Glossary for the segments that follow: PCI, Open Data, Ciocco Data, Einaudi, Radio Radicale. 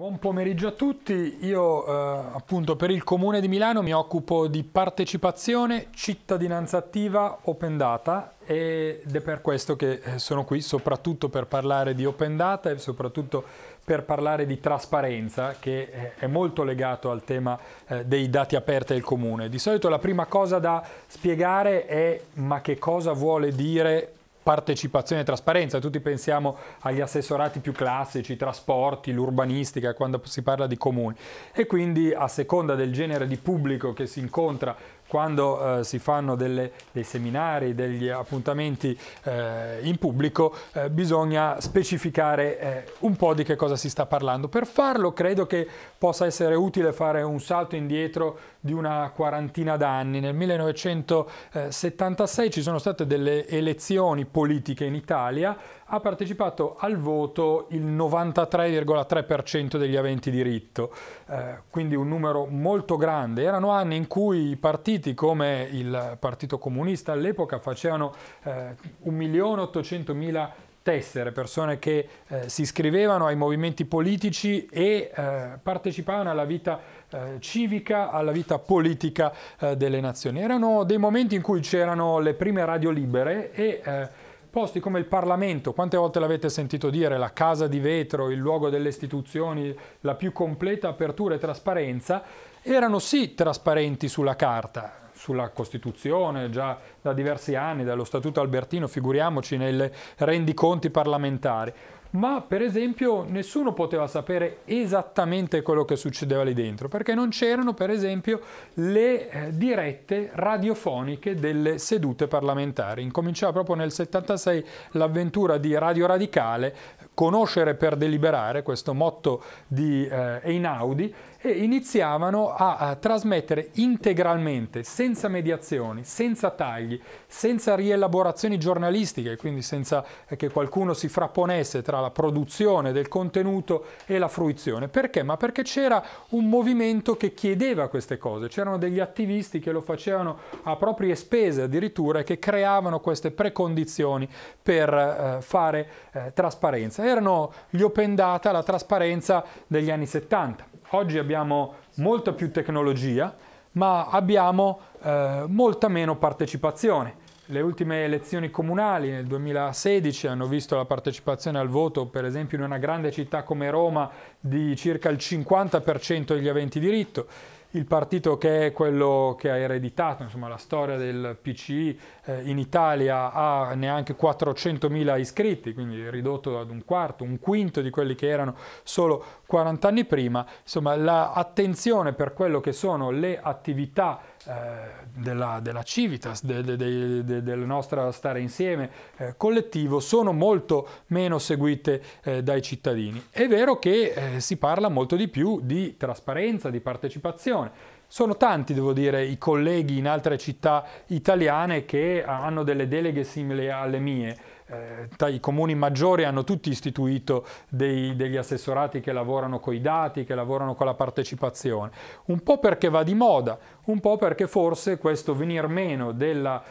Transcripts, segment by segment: Buon pomeriggio a tutti, io appunto per il Comune di Milano mi occupo di partecipazione, cittadinanza attiva, open data ed è per questo che sono qui soprattutto per parlare di open data e soprattutto per parlare di trasparenza che è molto legato al tema dei dati aperti del Comune. Di solito la prima cosa da spiegare è ma che cosa vuole dire partecipazione e trasparenza. Tutti pensiamo agli assessorati più classici, trasporti, l'urbanistica, quando si parla di comuni, e quindi a seconda del genere di pubblico che si incontra quando si fanno dei seminari, degli appuntamenti in pubblico, bisogna specificare un po' di che cosa si sta parlando. Per farlo credo che possa essere utile fare un salto indietro di una quarantina d'anni. Nel 1976 ci sono state delle elezioni politiche in Italia, ha partecipato al voto il 93,3% degli aventi diritto, quindi un numero molto grande. Erano anni in cui i partiti come il Partito Comunista all'epoca facevano 1.800.000 tessere, persone che si iscrivevano ai movimenti politici e partecipavano alla vita civica, alla vita politica delle nazioni. Erano dei momenti in cui c'erano le prime radio libere e posti come il Parlamento, quante volte l'avete sentito dire, la casa di vetro, il luogo delle istituzioni, la più completa apertura e trasparenza, erano sì trasparenti sulla carta, sulla Costituzione già da diversi anni, dallo Statuto Albertino, figuriamoci nelle rendiconti parlamentari, ma per esempio nessuno poteva sapere esattamente quello che succedeva lì dentro, perché non c'erano per esempio le dirette radiofoniche delle sedute parlamentari. Incominciava proprio nel 76 l'avventura di Radio Radicale, conoscere per deliberare, questo motto di Einaudi, e iniziavano a trasmettere integralmente, senza mediazioni, senza tagli, senza rielaborazioni giornalistiche, quindi senza che qualcuno si frapponesse tra la produzione del contenuto e la fruizione. Perché? Ma perché c'era un movimento che chiedeva queste cose, c'erano degli attivisti che lo facevano a proprie spese addirittura e che creavano queste precondizioni per fare trasparenza. Erano gli open data, la trasparenza degli anni 70. Oggi abbiamo molta più tecnologia, ma abbiamo molta meno partecipazione. Le ultime elezioni comunali nel 2016 hanno visto la partecipazione al voto, per esempio in una grande città come Roma, di circa il 50% degli aventi diritto. Il partito che è quello che ha ereditato, insomma, la storia del PCI in Italia ha neanche 400.000 iscritti, quindi ridotto ad un quarto, un quinto di quelli che erano solo 40 anni prima. Insomma, l'attenzione per quello che sono le attività della Civitas, del nostro stare insieme collettivo, sono molto meno seguite dai cittadini. È vero che si parla molto di più di trasparenza, di partecipazione. Sono tanti, devo dire, i colleghi in altre città italiane che hanno delle deleghe simili alle mie. I comuni maggiori hanno tutti istituito degli assessorati che lavorano con i dati, che lavorano con la partecipazione, un po' perché va di moda, un po' perché forse questo venir meno della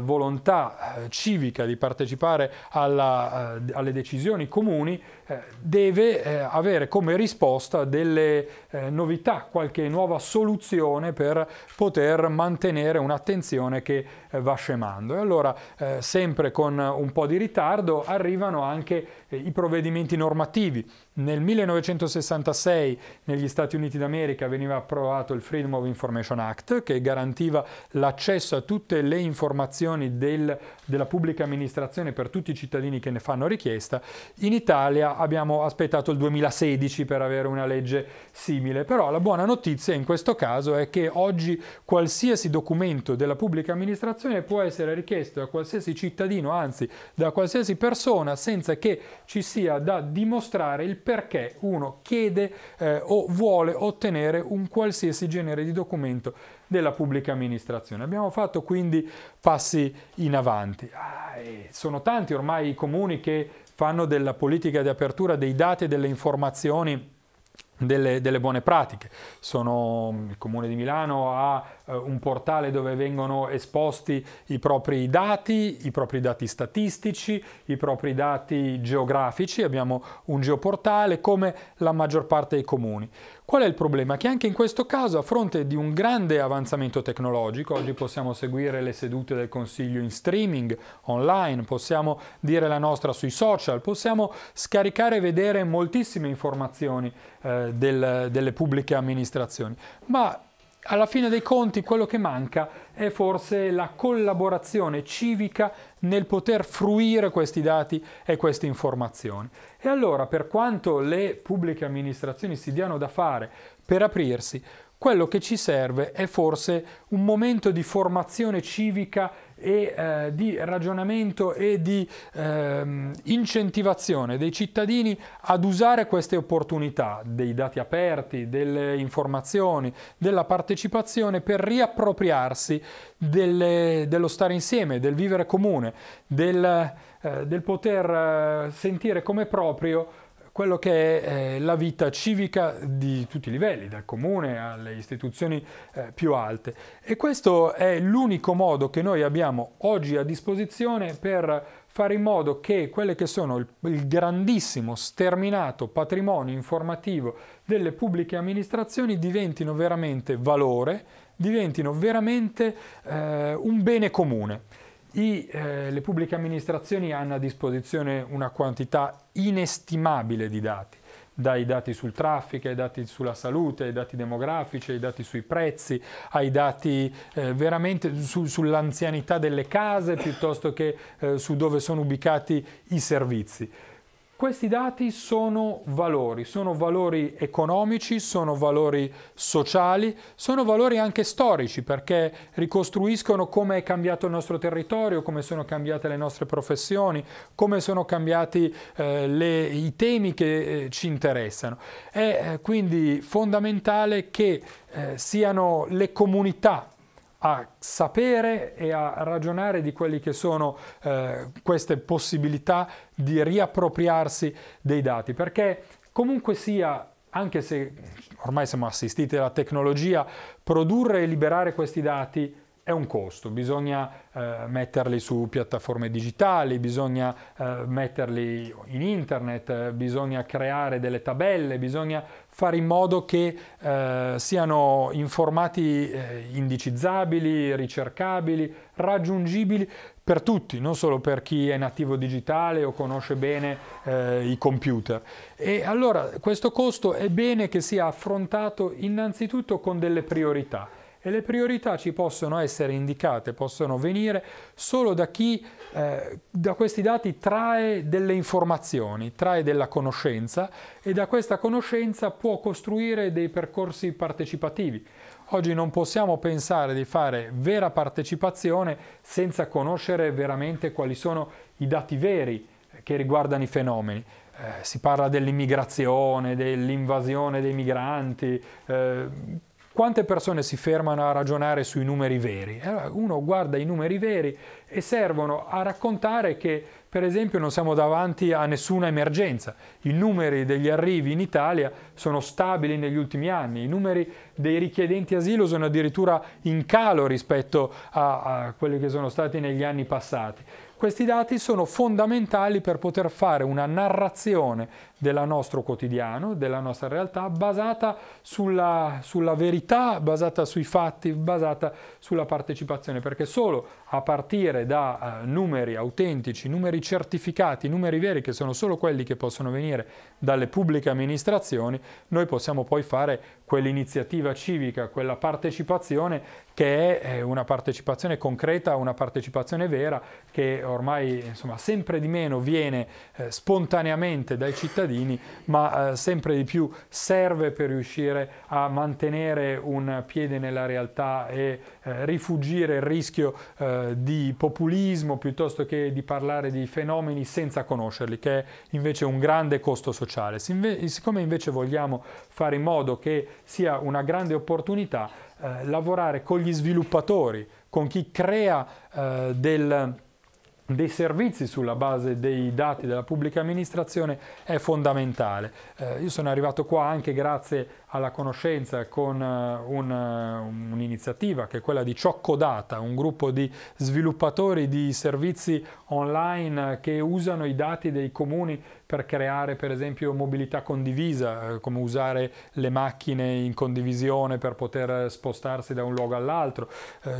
volontà civica di partecipare alle decisioni comuni deve avere come risposta delle novità, qualche nuova soluzione per poter mantenere un'attenzione che va scemando. E allora sempre con un po' di ritardo arrivano anche i provvedimenti normativi. Nel 1966 negli Stati Uniti d'America veniva approvato il Freedom of Information Act, che garantiva l'accesso a tutte le informazioni della pubblica amministrazione per tutti i cittadini che ne fanno richiesta. In Italia abbiamo aspettato il 2016 per avere una legge simile, però la buona notizia in questo caso è che oggi qualsiasi documento della pubblica amministrazione può essere richiesto da qualsiasi cittadino, anzi da qualsiasi persona, senza che ci sia da dimostrare il perché uno chiede o vuole ottenere un qualsiasi genere di documento della pubblica amministrazione. Abbiamo fatto quindi passi in avanti. Sono tanti ormai i comuni che fanno della politica di apertura dei dati e delle informazioni delle buone pratiche. Il Comune di Milano ha un portale dove vengono esposti i propri dati statistici, i propri dati geografici, abbiamo un geoportale come la maggior parte dei comuni. Qual è il problema? Che anche in questo caso, a fronte di un grande avanzamento tecnologico, oggi possiamo seguire le sedute del Consiglio in streaming, online, possiamo dire la nostra sui social, possiamo scaricare e vedere moltissime informazioni delle pubbliche amministrazioni, ma alla fine dei conti quello che manca è forse la collaborazione civica nel poter fruire questi dati e queste informazioni. E allora, per quanto le pubbliche amministrazioni si diano da fare per aprirsi, quello che ci serve è forse un momento di formazione civica e di ragionamento e di incentivazione dei cittadini ad usare queste opportunità, dei dati aperti, delle informazioni, della partecipazione per riappropriarsi dello stare insieme, del vivere comune, del poter sentire come proprio quello che è la vita civica di tutti i livelli, dal comune alle istituzioni più alte. E questo è l'unico modo che noi abbiamo oggi a disposizione per fare in modo che quelle che sono il grandissimo sterminato patrimonio informativo delle pubbliche amministrazioni diventino veramente valore, diventino veramente un bene comune. Le pubbliche amministrazioni hanno a disposizione una quantità inestimabile di dati, dai dati sul traffico, ai dati sulla salute, ai dati demografici, ai dati sui prezzi, ai dati veramente sull'anzianità delle case, piuttosto che su dove sono ubicati i servizi. Questi dati sono valori economici, sono valori sociali, sono valori anche storici, perché ricostruiscono come è cambiato il nostro territorio, come sono cambiate le nostre professioni, come sono cambiati i temi che ci interessano. È quindi fondamentale che siano le comunità a sapere e a ragionare di quelli che sono queste possibilità di riappropriarsi dei dati, perché comunque sia, anche se ormai siamo assistiti alla tecnologia, produrre e liberare questi dati è un costo, bisogna metterli su piattaforme digitali, bisogna metterli in internet, bisogna creare delle tabelle, bisogna fare in modo che siano informati indicizzabili, ricercabili, raggiungibili per tutti, non solo per chi è nativo digitale o conosce bene i computer. E allora questo costo è bene che sia affrontato innanzitutto con delle priorità. E le priorità ci possono essere indicate, possono venire solo da chi da questi dati trae delle informazioni, trae della conoscenza e da questa conoscenza può costruire dei percorsi partecipativi. Oggi non possiamo pensare di fare vera partecipazione senza conoscere veramente quali sono i dati veri che riguardano i fenomeni. Si parla dell'immigrazione, dell'invasione dei migranti, quante persone si fermano a ragionare sui numeri veri? Uno guarda i numeri veri e servono a raccontare che, per esempio, non siamo davanti a nessuna emergenza. I numeri degli arrivi in Italia sono stabili negli ultimi anni, i numeri dei richiedenti asilo sono addirittura in calo rispetto a quelli che sono stati negli anni passati. Questi dati sono fondamentali per poter fare una narrazione del nostro quotidiano, della nostra realtà, basata sulla verità, basata sui fatti, basata sulla partecipazione, perché solo a partire da numeri autentici, numeri certificati, numeri veri, che sono solo quelli che possono venire dalle pubbliche amministrazioni, noi possiamo poi fare quell'iniziativa civica, quella partecipazione che è una partecipazione concreta, una partecipazione vera, che ormai sempre di meno viene spontaneamente dai cittadini, ma sempre di più serve per riuscire a mantenere un piede nella realtà e rifuggire il rischio di populismo, piuttosto che di parlare di fenomeni senza conoscerli, che è invece un grande costo sociale. Siccome invece vogliamo fare in modo che sia una grande opportunità, lavorare con gli sviluppatori, con chi crea dei servizi sulla base dei dati della pubblica amministrazione è fondamentale. Io sono arrivato qua anche grazie alla conoscenza con un'iniziativa che è quella di Ciocco Data, un gruppo di sviluppatori di servizi online che usano i dati dei comuni per creare per esempio mobilità condivisa, come usare le macchine in condivisione per poter spostarsi da un luogo all'altro.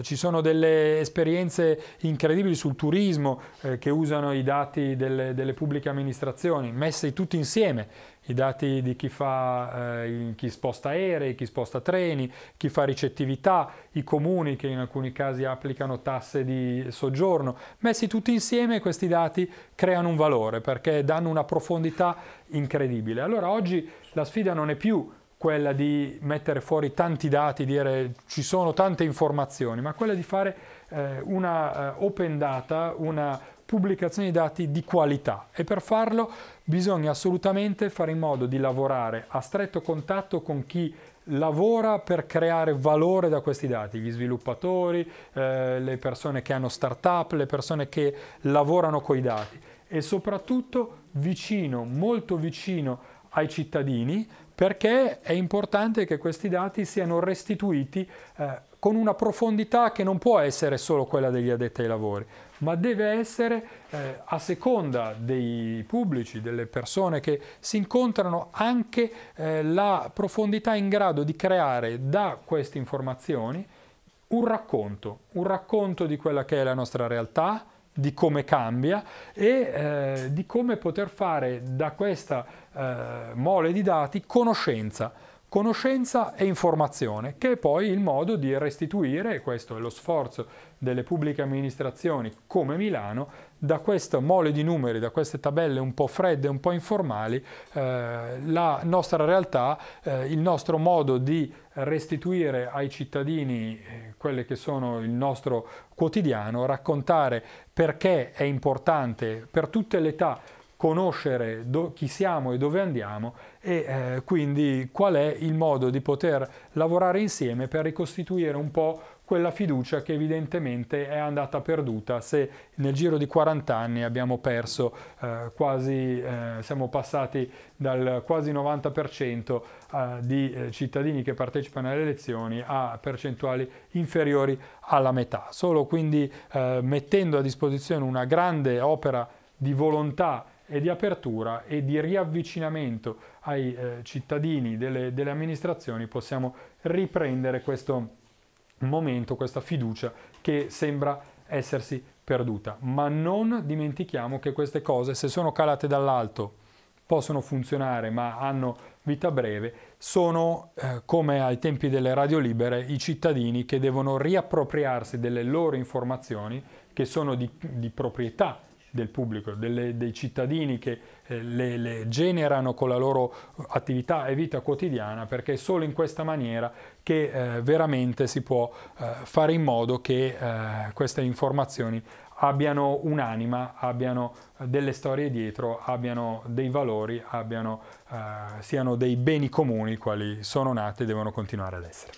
Ci sono delle esperienze incredibili sul turismo che usano i dati delle pubbliche amministrazioni, messi tutti insieme, i dati di chi sposta aerei, chi sposta treni, chi fa ricettività, i comuni che in alcuni casi applicano tasse di soggiorno, messi tutti insieme questi dati creano un valore perché danno una profondità incredibile. Allora oggi la sfida non è più quella di mettere fuori tanti dati, dire ci sono tante informazioni, ma quella di fare una open data, una pubblicazione di dati di qualità, e per farlo bisogna assolutamente fare in modo di lavorare a stretto contatto con chi lavora per creare valore da questi dati, gli sviluppatori, le persone che hanno start-up, le persone che lavorano coi dati, e soprattutto vicino, molto vicino ai cittadini, perché è importante che questi dati siano restituiti con una profondità che non può essere solo quella degli addetti ai lavori, ma deve essere a seconda dei pubblici, delle persone che si incontrano, anche la profondità in grado di creare da queste informazioni un racconto di quella che è la nostra realtà, di come cambia e di come poter fare da questa mole di dati conoscenza e informazione, che è poi il modo di restituire, e questo è lo sforzo delle pubbliche amministrazioni come Milano, da questa mole di numeri, da queste tabelle un po' fredde, un po' informali, la nostra realtà, il nostro modo di restituire ai cittadini quelle che sono il nostro quotidiano, raccontare perché è importante per tutte le età conoscere chi siamo e dove andiamo, e quindi qual è il modo di poter lavorare insieme per ricostituire un po' quella fiducia che evidentemente è andata perduta, se nel giro di 40 anni abbiamo perso siamo passati dal quasi 90% di cittadini che partecipano alle elezioni a percentuali inferiori alla metà. Solo quindi mettendo a disposizione una grande opera di volontà e di apertura e di riavvicinamento ai cittadini delle amministrazioni possiamo riprendere questo momento, questa fiducia che sembra essersi perduta. Ma non dimentichiamo che queste cose, se sono calate dall'alto, possono funzionare ma hanno vita breve, sono come ai tempi delle radio libere i cittadini che devono riappropriarsi delle loro informazioni, che sono di proprietà del pubblico, dei cittadini che le generano con la loro attività e vita quotidiana, perché è solo in questa maniera che veramente si può fare in modo che queste informazioni abbiano un'anima, abbiano delle storie dietro, abbiano dei valori, siano dei beni comuni, quali sono nate e devono continuare ad essere.